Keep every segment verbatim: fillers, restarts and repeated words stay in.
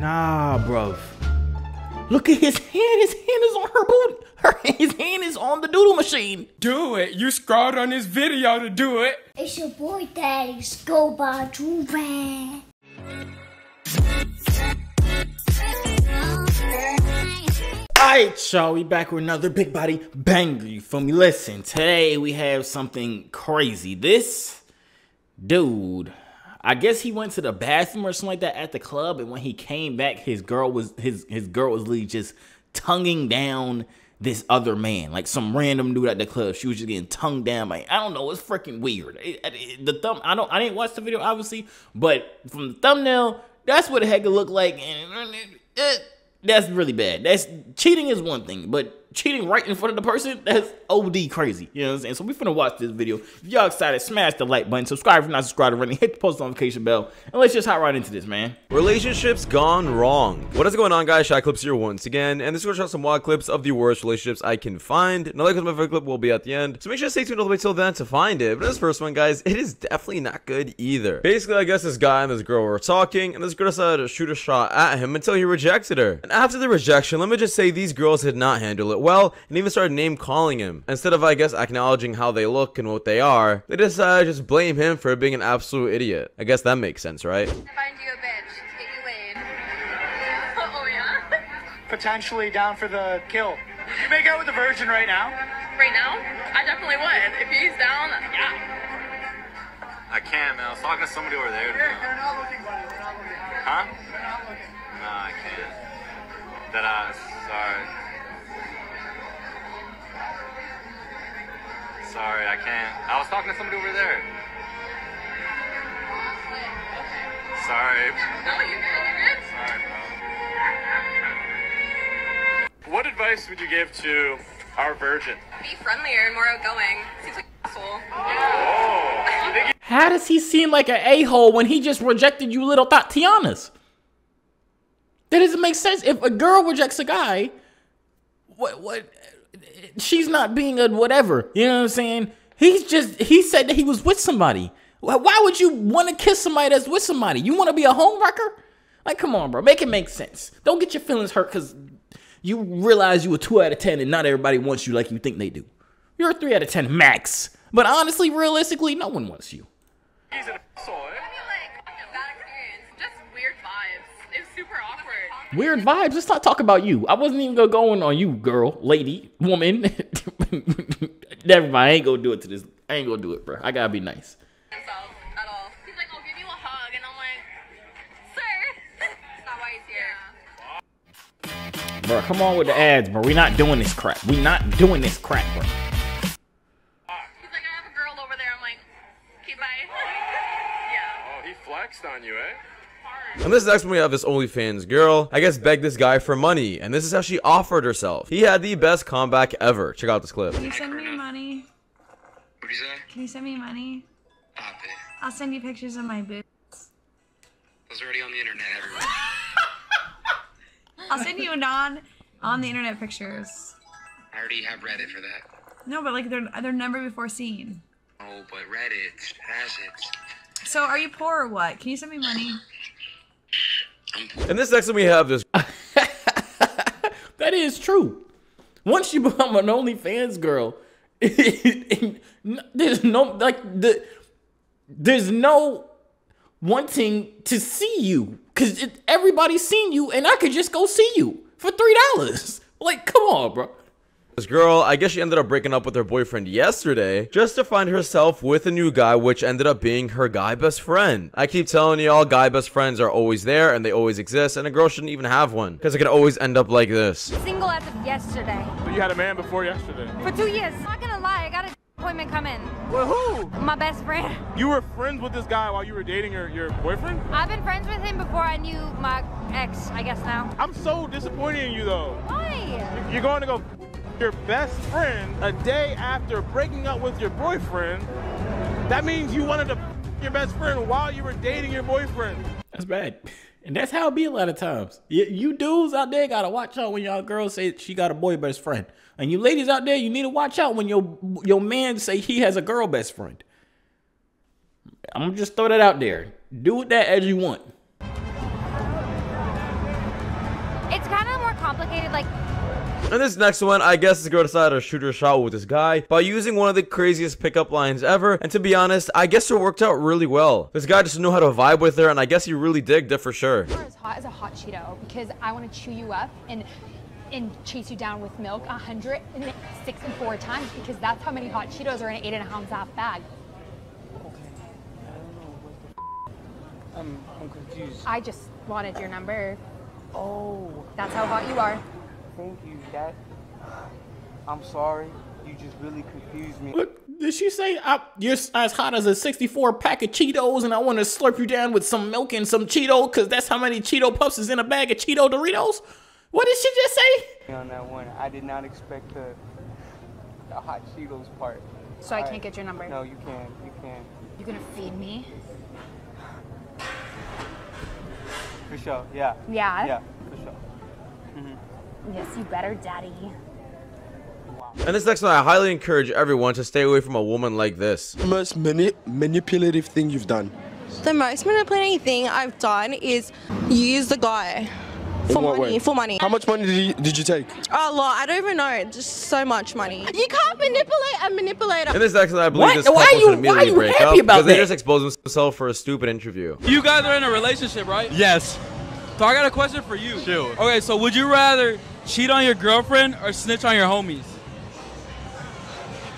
Nah, bruv. Look at his hand. His hand is on her boot. Her, his hand is on the doodle machine. Do it. You scrawled on this video to do it. It's your boy, Daddy Scoba Druva. Alright, y'all, we back with another big body banger, you feel me? Listen, today we have something crazy. This dude, I guess he went to the bathroom or something like that at the club, and when he came back, his girl was his his girl was literally just tonguing down this other man, like some random dude at the club. She was just getting tongued down. Like, I don't know, it's freaking weird. It, it, the thumb, I don't, I didn't watch the video obviously, but from the thumbnail, that's what the heck it looked like. And it, it, that's really bad. That's cheating is one thing, but cheating right in front of the person, that's O D crazy. You know what I'm saying? So we finna watch this video. If y'all excited, smash the like button, subscribe if you're not subscribed already, hit the post notification bell, and let's just hop right into this, man. Relationships gone wrong. What is going on, guys? Shy Clips here once again, and this is gonna show some wild clips of the worst relationships I can find. Another clip of my favorite clip will be at the end, so make sure to stay tuned all the way till then to find it. But this first one, guys, it is definitely not good either. Basically, I guess this guy and this girl were talking, and this girl decided to shoot a shot at him until he rejected her. And after the rejection, let me just say these girls did not handle it well. Well, and even started name calling him. Instead of, I guess, acknowledging how they look and what they are, they decided to just blame him for being an absolute idiot. I guess that makes sense, right? I find you a bitch. Get you laid. Oh, yeah? Potentially down for the kill. You make out with the virgin right now? Right now? I definitely would. If he's down, yeah. I can't, man. I was talking to somebody over there. They're, they're not looking, buddy. They're not looking. Huh? They're not looking. No, I can't. That I... Sorry. Sorry, I can't. I was talking to somebody over there. Sorry. No, you're good, you're good. Sorry, bro. What advice would you give to our virgin? Be friendlier and more outgoing. Seems like an asshole. Oh. How does he seem like an a-hole when he just rejected you little Tatianas? That doesn't make sense. If a girl rejects a guy, what, what... she's not being a whatever, you know what I'm saying? He's just, he said that he was with somebody. Why would you want to kiss somebody that's with somebody? You want to be a homewrecker? Like, come on, bro. Make it make sense. Don't get your feelings hurt because you realize you were two out of ten and not everybody wants you like you think they do. You're a three out of ten max. But honestly, realistically, no one wants you. He's an asshole, eh? I mean, like, bad experience. Just weird vibes. It was super awkward. Weird vibes. Let's not talk about you. I wasn't even gonna go in on you, girl, lady, woman. Never mind. I ain't gonna do it to this. I ain't gonna do it, bro. I gotta be nice. Himself at all. He's like, I'll give you a hug, and I'm like, sir, that's not why he's here. Bro, come on with the ads, bro. We're not doing this crap. We're not doing this crap, bro. He's like, I have a girl over there. I'm like, okay, bye. Yeah. Oh, he flexed on you, eh? And this is next one we have this OnlyFans girl, I guess, begged this guy for money, and this is how she offered herself. He had the best comeback ever. Check out this clip. Can you send me money? What do you say? Can you send me money? Pop it. I'll send you pictures of my boots. Those are already on the internet everywhere. I'll send you non on the internet pictures. I already have Reddit for that. No, but like they're they're never before seen. Oh, but Reddit has it. So are you poor or what? Can you send me money? And this next one we have this. That is true. Once you become an OnlyFans girl, it, it, there's no like the there's no wanting to see you because everybody's seen you, and I could just go see you for three dollars. Like, come on, bro. This girl, I guess she ended up breaking up with her boyfriend yesterday just to find herself with a new guy, which ended up being her guy best friend. I keep telling y'all, guy best friends are always there and they always exist, and a girl shouldn't even have one because it could always end up like this. Single as of yesterday. But you had a man before yesterday. For two years. I'm not gonna lie, I got a appointment coming. Well, who? My best friend. You were friends with this guy while you were dating your, your boyfriend? I've been friends with him before I knew my ex, I guess now. I'm so disappointed in you though. Why? You're going to go your best friend a day after breaking up with your boyfriend. That means you wanted to f your best friend while you were dating your boyfriend. That's bad, and that's how it be a lot of times. You, you dudes out there gotta watch out when y'all girls say she got a boy best friend, and you ladies out there, you need to watch out when your your man say he has a girl best friend. I'm gonna just throw that out there. Do with that as you want. complicated, like. And this next one, I guess this girl decided to shoot her shot with this guy by using one of the craziest pickup lines ever. And to be honest, I guess it worked out really well. This guy just knew how to vibe with her, and I guess he really digged it for sure. You're as hot as a hot Cheeto because I want to chew you up and and chase you down with milk one hundred sixty-four times because that's how many hot Cheetos are in an eight and a half ounce bag. Okay. I don't know what the f I'm, I'm confused. I just wanted your number. Oh. That's how hot you are. Thank you, that, I'm sorry, you just really confused me. What did she say? I, you're as hot as a sixty-four pack of Cheetos and I want to slurp you down with some milk and some Cheeto because that's how many Cheeto Puffs is in a bag of Cheeto Doritos? What did she just say? On that one, I did not expect the, the hot Cheetos part. So I, I can't get your number? No, you can, you can. You're gonna feed me? For sure, yeah. Yeah? Yeah, for sure. Mm-hmm. Yes, you better, daddy. And this next one, I highly encourage everyone to stay away from a woman like this. The most mani manipulative thing you've done? The most manipulative thing I've done is use the guy for money, way? for money. How much money did you, did you take? A lot. I don't even know. Just so much money. You can't manipulate a manipulator. In this next one, I believe what? this couple should immediately break up because they just exposed themselves for a stupid interview. You guys are in a relationship, right? Yes. So I got a question for you. Sure. Okay, so would you rather cheat on your girlfriend or snitch on your homies?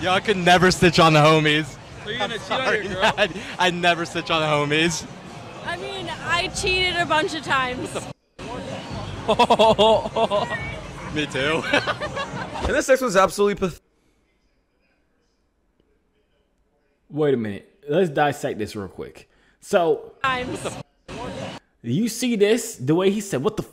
Yo, I could never snitch on the homies. So you're gonna I'm cheat sorry, on your girlfriend? I never snitch on the homies. I mean, I cheated a bunch of times. What the f Me too. And this sex was absolutely pathetic. Wait a minute. Let's dissect this real quick. So I'm what the f you see this? The way he said, what the f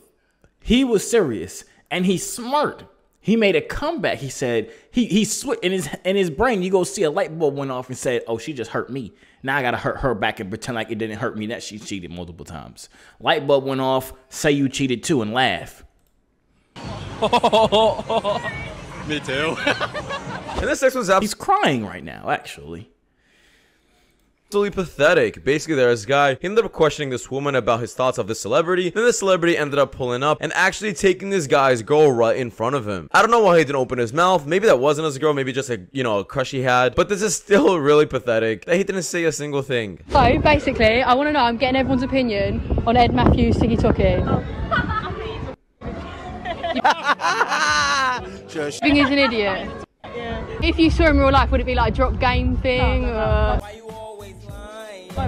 he was serious. And he's smart. He made a comeback. He said he he switched in his in his brain. You go see a light bulb went off and said, "Oh, she just hurt me. Now I gotta hurt her back and pretend like it didn't hurt me that she cheated multiple times." Light bulb went off. Say you cheated too and laugh. Me too. And this sex was up. He's crying right now, actually. Absolutely pathetic. Basically, there was this guy, he ended up questioning this woman about his thoughts of this celebrity. Then the celebrity ended up pulling up and actually taking this guy's girl right in front of him. I don't know why he didn't open his mouth. Maybe that wasn't his girl, maybe just a, you know, a crush he had. But this is still really pathetic that he didn't say a single thing. So basically, I want to know, I'm getting everyone's opinion on Ed Matthews Tiki-Toki. Being he's an idiot. Yeah. If you saw him in real life, would it be like a drop game thing? No, no, no. Or... A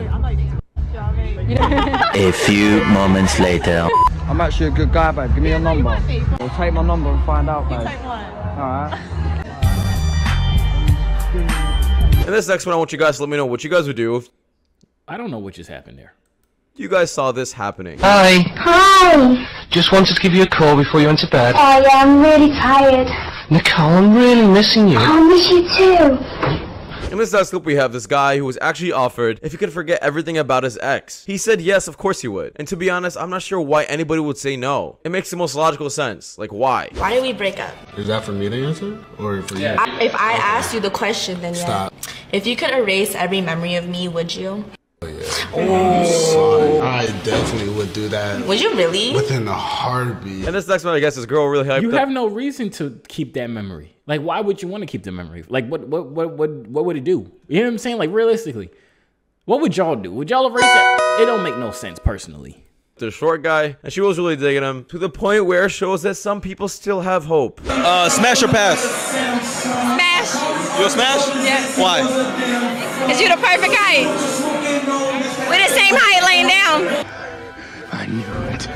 few moments later. I'm actually a good guy, babe. Give me your number. I'll take my number and find out, babe. You take mine. Alright. And this next one, I want you guys to let me know what you guys would do if... I don't know what just happened there. You guys saw this happening. Hi. Hi. Just wanted to give you a call before you went to bed. Oh yeah, I'm really tired. Nicole, I'm really missing you. I miss you too. In this last clip, we have this guy who was actually offered if he could forget everything about his ex. He said yes, of course he would. And to be honest, I'm not sure why anybody would say no. It makes the most logical sense. Like, why? Why did we break up? Is that for me to answer? Or for yeah. you? I, if I okay. asked you the question, then Stop. yeah. If you could erase every memory of me, would you? Oh, yeah. Oh. I definitely would do that. Would you really? Within a heartbeat. And this next one, I guess, this girl really hyped up. You have no reason to keep that memory. Like, why would you want to keep the memory? Like, what, what, what, what, what would it do? You know what I'm saying? Like, realistically, what would y'all do? Would y'all erase that? It don't make no sense, personally. The short guy, and she was really digging him to the point where it shows that some people still have hope. Uh, smash or pass? Smash. You'll smash? Yes. Why? Cause you're the perfect height. We're the same height, laying down. I knew it.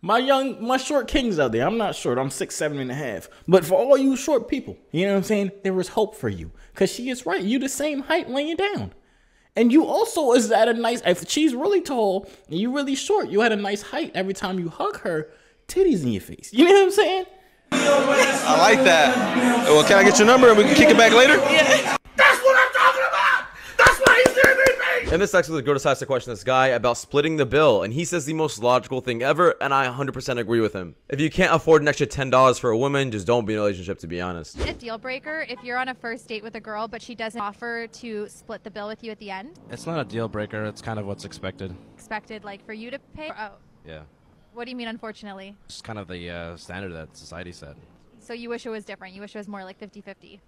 My young, my short kings out there, I'm not short, I'm six, seven and a half. But for all you short people, you know what I'm saying? There was hope for you. Because she is right, you the same height laying down. And you also is at a nice, if she's really tall and you really short, you had a nice height every time you hug her, titties in your face. You know what I'm saying? I like that. Well, can I get your number and we can kick it back later? Yeah. That's what I'm talking about! That's why he's doing this! And this actually girl decides to question this guy about splitting the bill, and he says the most logical thing ever, and I one hundred percent agree with him. If you can't afford an extra ten dollars for a woman, just don't be in a relationship, to be honest. A deal breaker if you're on a first date with a girl, but she doesn't offer to split the bill with you at the end? It's not a deal breaker, it's kind of what's expected. Expected, like, for you to pay? Oh. Yeah. What do you mean, unfortunately? It's kind of the uh, standard that society set. So you wish it was different. You wish it was more like fifty fifty.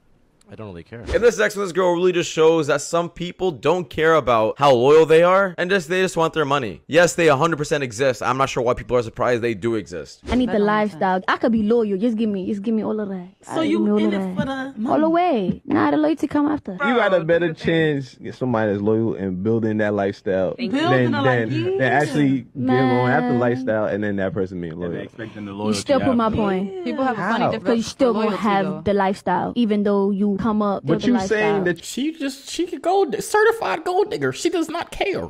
I don't really care. In this next one, this girl really just shows that some people don't care about how loyal they are, and just they just want their money. Yes, they one hundred percent exist. I'm not sure why people are surprised they do exist. I need the lifestyle. I could be loyal. Just give me, just give me all of that. So you in it for the money? All the way. Nah, the loyalty come after. Bro, you got a better chance get somebody that's loyal and building that lifestyle than, than, than, than actually getting on after lifestyle and then that person being loyal. Expecting the loyalty. You still put my point. Yeah. People have how? A funny difference. Because you still won't have though. The lifestyle, even though you. Come up, but you saying that she just she could go certified gold digger. She does not care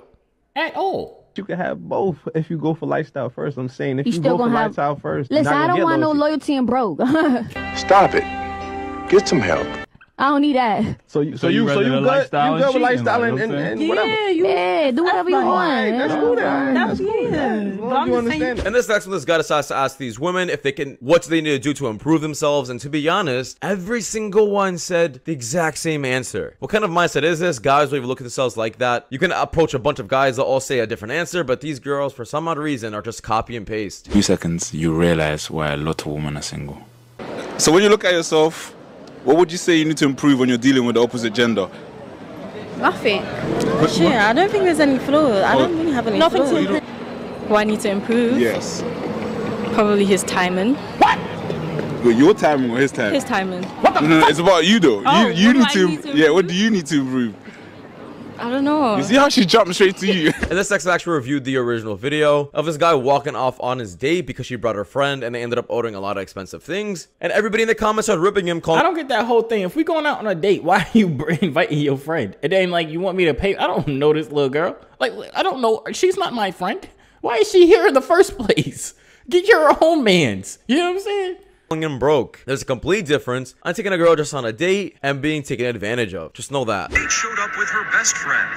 at all. You can have both if you go for lifestyle first. I'm saying if you, you go for have, lifestyle first. Listen, I don't want loyalty. No loyalty and broke. Stop it. Get some help. I don't need that. So you so, so you, you so you got you go with lifestyle and, and, and yeah, whatever. You, yeah, do whatever you want. Right, that's cool. Right, that's cool. That's cool. Well, you understand. And this next one, this guy decides to ask these women if they can, what do they need to do to improve themselves? And to be honest, every single one said the exact same answer. What kind of mindset is this? Guys will even look at themselves like that. You can approach a bunch of guys, they'll all say a different answer, but these girls, for some odd reason, are just copy and paste. A few seconds, you realize why a lot of women are single. So when you look at yourself, what would you say you need to improve when you're dealing with the opposite gender? Nothing. But, sure, I don't think there's any flaws. I don't really have any nothing flaws. To improve. Well, I need to improve? Yes. Probably his timing. What? Well, your timing or his timing? His timing. What the no, no, no, it's about you though. Oh, you you need to, need to improve? Yeah, what do you need to improve? I don't know. You see how she jumped straight to you? And this ex actually reviewed the original video of this guy walking off on his date because she brought her friend and they ended up ordering a lot of expensive things. And everybody in the comments started ripping him. Calling I don't get that whole thing. If we going out on a date, why are you inviting your friend? It ain't like you want me to pay. I don't know this little girl. Like, I don't know. She's not my friend. Why is she here in the first place? Get your own mans. You know what I'm saying? Him broke. There's a complete difference on taking a girl just on a date and being taken advantage of. Just know that. Kate showed up with her best friend.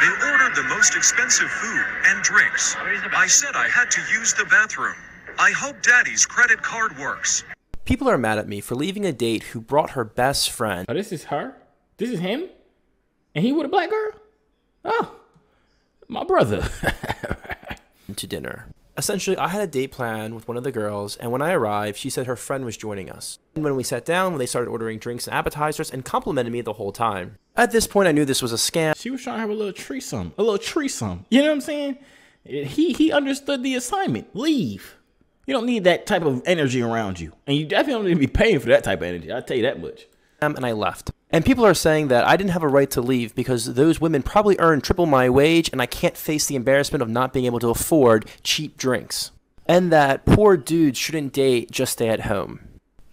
They ordered the most expensive food and drinks. I said I had to use the bathroom. I hope daddy's credit card works. People are mad at me for leaving a date who brought her best friend. Oh, this is her? This is him? And he with a black girl? Oh, my brother. To dinner. Essentially, I had a date plan with one of the girls, and when I arrived, she said her friend was joining us. And when we sat down, they started ordering drinks and appetizers and complimented me the whole time. At this point, I knew this was a scam. She was trying to have a little threesome. A little threesome. You know what I'm saying? He, he understood the assignment. Leave. You don't need that type of energy around you. And you definitely don't need to be paying for that type of energy. I'll tell you that much. And I left. And people are saying that I didn't have a right to leave because those women probably earn triple my wage and I can't face the embarrassment of not being able to afford cheap drinks. And that poor dudes shouldn't date, just stay at home.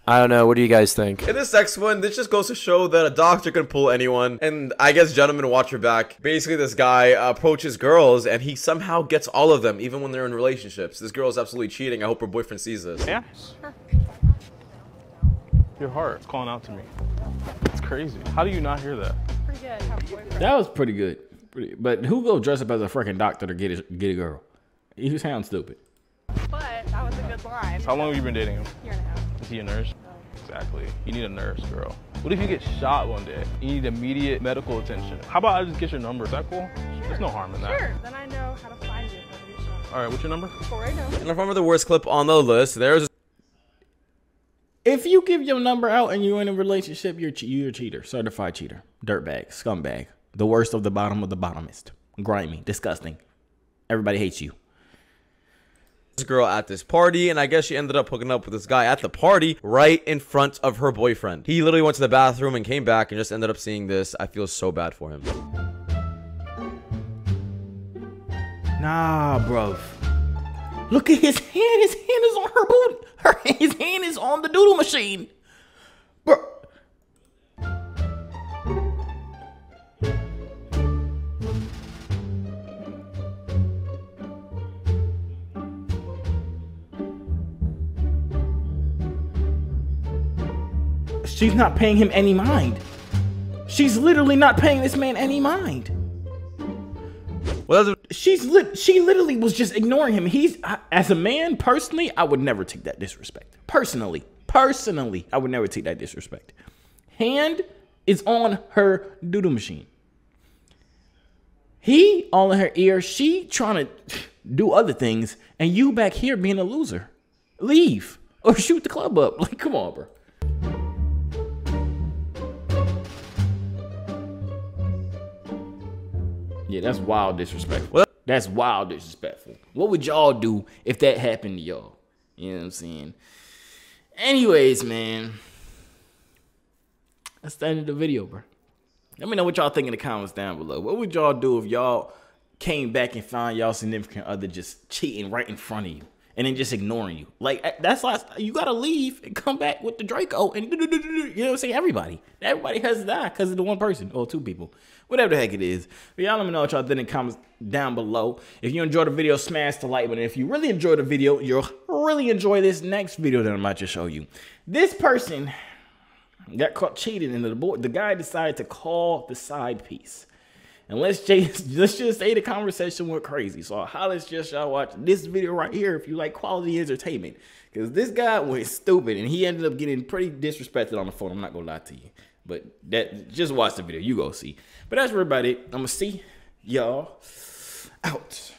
I don't know, what do you guys think? In this next one, this just goes to show that a doctor can pull anyone, and I guess gentlemen watch your back. Basically, this guy uh, approaches girls, and he somehow gets all of them, even when they're in relationships. This girl is absolutely cheating. I hope her boyfriend sees this. Yeah, sure. Your heart is calling out to me. It's crazy. How do you not hear that? Pretty good. That was pretty good. Pretty, but who go dress up as a freaking doctor to get a, get a girl? You sound stupid. But that was a good line. How long have you been dating him? Year and a half. Is he a nurse? No. Exactly. You need a nurse, girl. What if you get shot one day? You need immediate medical attention. How about I just get your number? Is that cool? Sure. There's no harm in that. Sure. Then I know how to find you. All right. What's your number? four eight zero. And if I remember the worst clip on the list, there's. If you give your number out and you're in a relationship, you're, you're a cheater, certified cheater, dirtbag, scumbag, the worst of the bottom of the bottomest, grimy, disgusting. Everybody hates you. This girl at this party, and I guess she ended up hooking up with this guy at the party right in front of her boyfriend. He literally went to the bathroom and came back and just ended up seeing this. I feel so bad for him. Nah, bruv. Look at his hand. His hand is on her booty. Her, his hand is on the doodle machine. Bro. She's not paying him any mind. She's literally not paying this man any mind. Well, she's li she literally was just ignoring him. He's I, as a man, personally, I would never take that disrespect. Personally, personally, I would never take that disrespect. Hand is on her doodle machine. He all in her ear, she trying to do other things, and you back here being a loser. Leave or shoot the club up. Like, come on, bro. Yeah, that's wild disrespectful. That's wild disrespectful. What would y'all do if that happened to y'all? You know what I'm saying? Anyways, man. That's the end of the video, bro. Let me know what y'all think in the comments down below. What would y'all do if y'all came back and found y'all significant other just cheating right in front of you and then just ignoring you? Like, that's last, you gotta leave and come back with the Draco and do, do, do, do, you know what I'm saying? Everybody. Everybody has to die because of the one person or two people. Whatever the heck it is. But y'all let me know what y'all think in the comments down below. If you enjoyed the video, smash the like button. If you really enjoyed the video, you'll really enjoy this next video that I'm about to show you. This person got caught cheating, and the board, the guy decided to call the side piece. And let's just let's just say the conversation went crazy. So I'll suggest y'all watch this video right here if you like quality entertainment, because this guy went stupid and he ended up getting pretty disrespected on the phone. I'm not gonna lie to you, but that just watch the video, you go see. But that's about it. I'm gonna see y'all out.